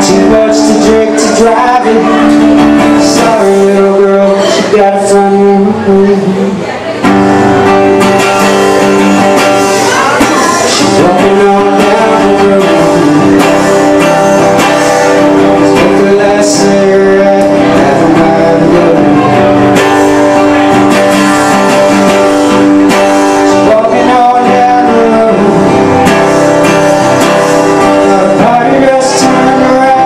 Too much to drink to drive it. Sorry little girl, but you got it from you. She's walking all down the road. Smoke her last cigarette, half a mile ago. She's walking all down the road. The party dress turned around.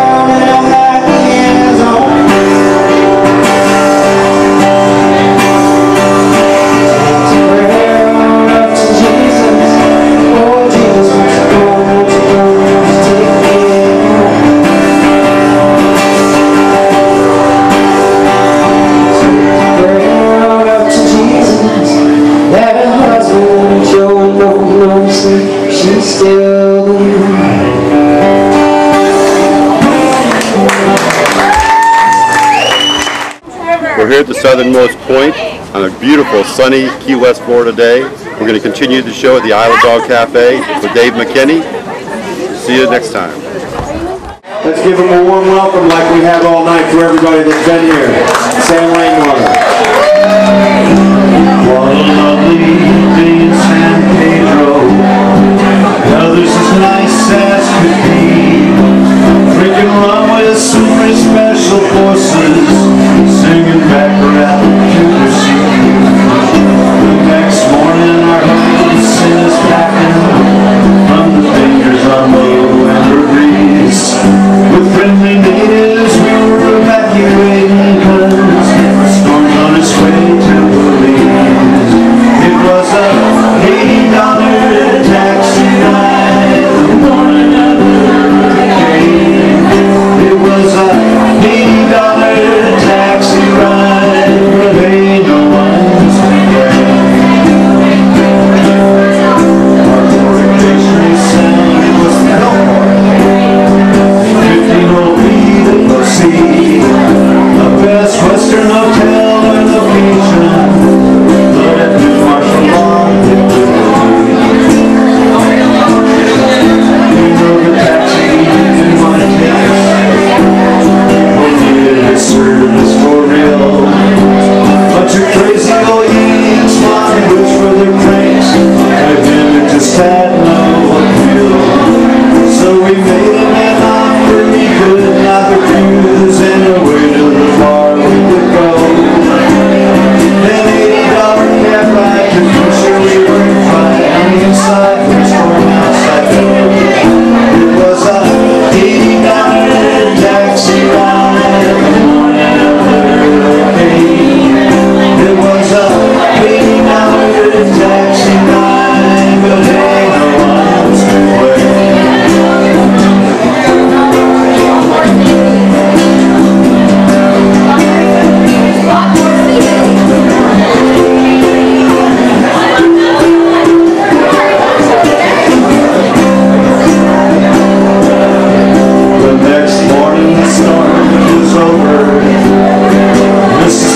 She's still We're here at the southernmost point on a beautiful sunny Key West, Florida day. We're going to continue the show at the Isle of Dog Cafe with Dave McKinney. See you next time. Let's give them a warm welcome like we have all night for everybody that's been here. Sam Langmore. What a lovely day in San Pedro. Others as nice as could be, drinking rum with super special forces, singing back around Cooper City. The next morning our home sent us packing from the fingers on low amber breeze. With friendly natives we were evacuating, cause the storm's on its way to Belize. It was a $80 taxi ride.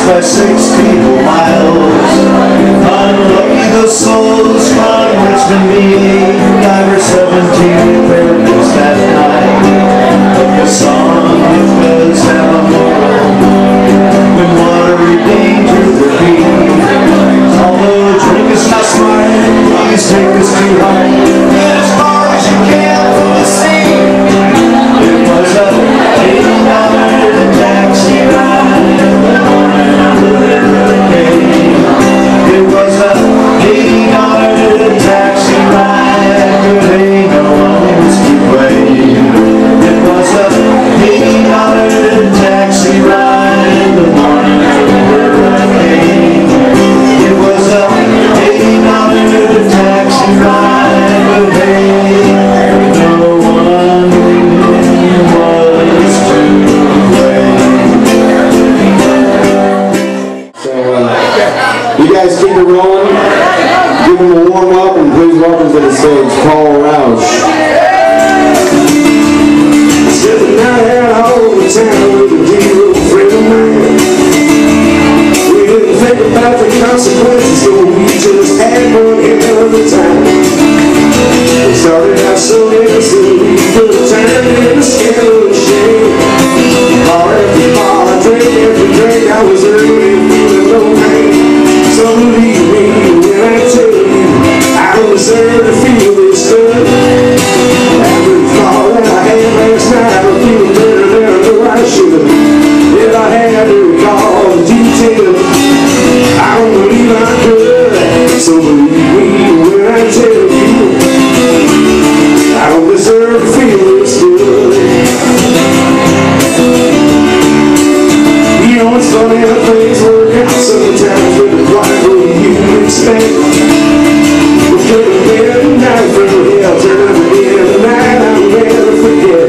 By 60 miles, unlucky the souls from Richmond Meade, diver 17 Fairbanks that night. Like a song it does have a moral, when watery danger the beat. Although drink is not smart, please take us to heart. Get as far as you can from the sea. It was a $80 taxi ride. It was a $80 taxi ride, but ain't no one's to blame. It was a $80 taxi ride. guys keep it rolling. Give them a warm welcome. Please welcome to the stage, Paul Roush. We didn't think about the consequences, so we just had one hell of a time. We started out so innocent, we put time in the scale of shame. Bar after bar, drink after drink, I was early, feeling no pain. So believe me when I tell you, I don't deserve to feel this good. Every thought that I had last night, I'm feeling better than I know I should have. If I had to recall the detail, I don't believe I could. So believe me when I tell you, I don't deserve to feel this good. You know it's funny how things work out sometimes with the blindfold you expect. We're turning bed and night from hell, turn up again the night I'll never forget.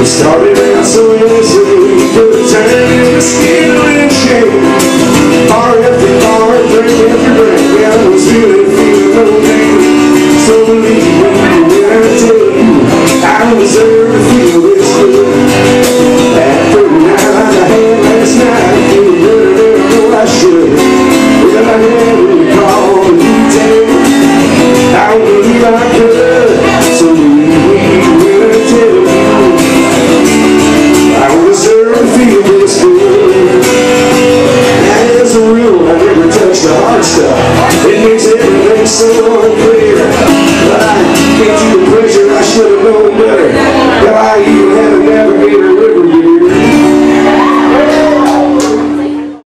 We started out so innocently, we put time in the skin and shame. Bar after bar, drink after drink, I was feeling no pain. So believe me when I tell you, I don't deserve to feel this good. That pretty night I had last night, I feel better than I know I should. Well, I had to recall the detail, I don't believe I could. So believe me when I tell you, I don't deserve to feel this good. That is the rule, I never touch the hard stuff. It makes everything so unfair.